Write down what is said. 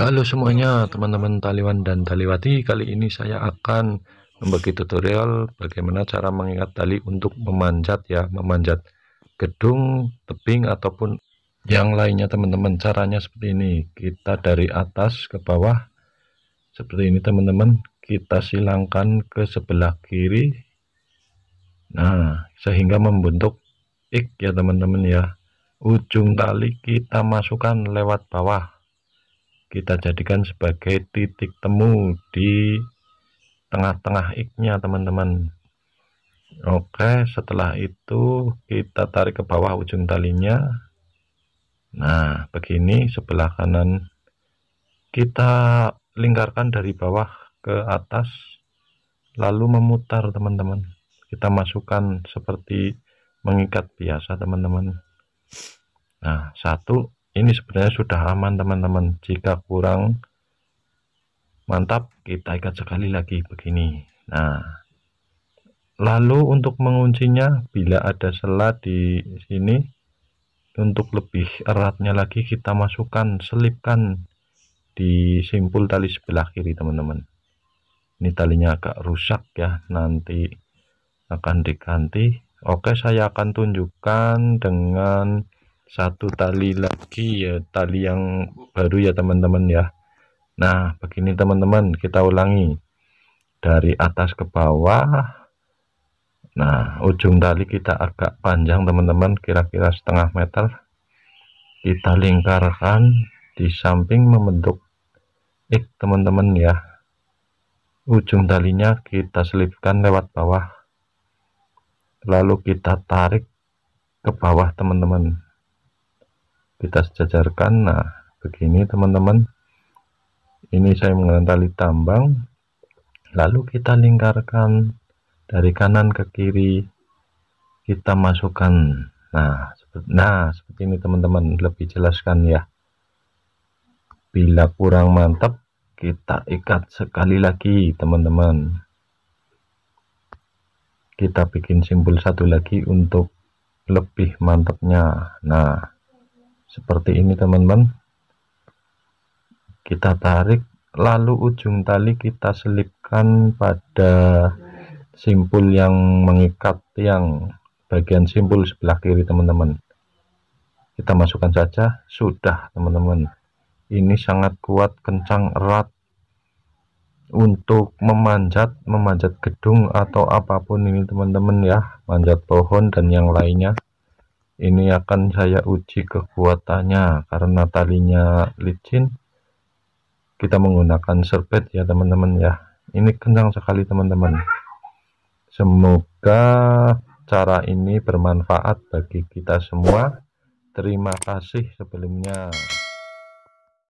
Halo semuanya teman-teman Taliwan dan Taliwati, kali ini saya akan membagi tutorial bagaimana cara mengikat tali untuk memanjat ya, memanjat gedung, tebing ataupun yang lainnya teman-teman. Caranya seperti ini, kita dari atas ke bawah seperti ini teman-teman, kita silangkan ke sebelah kiri, nah sehingga membentuk ik ya teman-teman ya. Ujung tali kita masukkan lewat bawah, kita jadikan sebagai titik temu di tengah-tengah iknya teman-teman. Oke, setelah itu kita tarik ke bawah ujung talinya. Nah begini, sebelah kanan kita lingkarkan dari bawah ke atas lalu memutar teman-teman, kita masukkan seperti mengikat biasa teman-teman. Nah satu ini sebenarnya sudah aman teman-teman, jika kurang mantap kita ikat sekali lagi begini. Nah lalu untuk menguncinya, bila ada sela di sini untuk lebih eratnya lagi kita masukkan, selipkan di simpul tali sebelah kiri teman-teman. Ini talinya agak rusak ya, nanti akan diganti. Oke, saya akan tunjukkan dengan satu tali lagi ya, tali yang baru ya teman-teman ya. Nah begini teman-teman, kita ulangi dari atas ke bawah. Nah ujung tali kita agak panjang teman-teman, kira-kira setengah meter, kita lingkarkan di samping membentuk ik teman-teman ya. Ujung talinya kita selipkan lewat bawah lalu kita tarik ke bawah teman-teman, kita sejajarkan. Nah begini teman-teman, ini saya menggunakan tali tambang, lalu kita lingkarkan dari kanan ke kiri, kita masukkan. Nah seperti ini teman-teman, lebih jelaskan ya. Bila kurang mantap kita ikat sekali lagi teman-teman, kita bikin simbol satu lagi untuk lebih mantapnya. Nah seperti ini teman-teman, kita tarik lalu ujung tali kita selipkan pada simpul yang mengikat, yang bagian simpul sebelah kiri teman-teman, kita masukkan saja. Sudah teman-teman, ini sangat kuat, kencang, erat untuk memanjat gedung atau apapun ini teman-teman ya, manjat pohon dan yang lainnya. Ini akan saya uji kekuatannya karena talinya licin, kita menggunakan serbet ya teman-teman ya. Ini kencang sekali teman-teman, semoga cara ini bermanfaat bagi kita semua. Terima kasih sebelumnya.